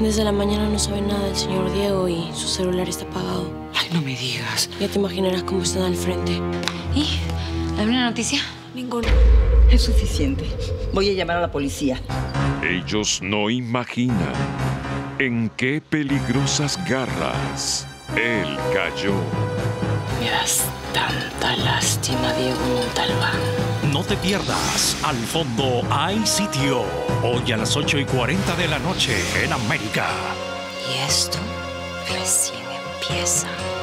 Desde la mañana no sabe nada del señor Diego y su celular está apagado. Ay, no me digas. Ya te imaginarás cómo están al frente. ¿Y? ¿Alguna noticia? Ninguna. Es suficiente. Voy a llamar a la policía. Ellos no imaginan en qué peligrosas garras él cayó. Me das tanta lástima, Diego Montalbán. No te pierdas Al Fondo Hay Sitio. Hoy a las 8:40 de la noche en América. Y esto recién empieza.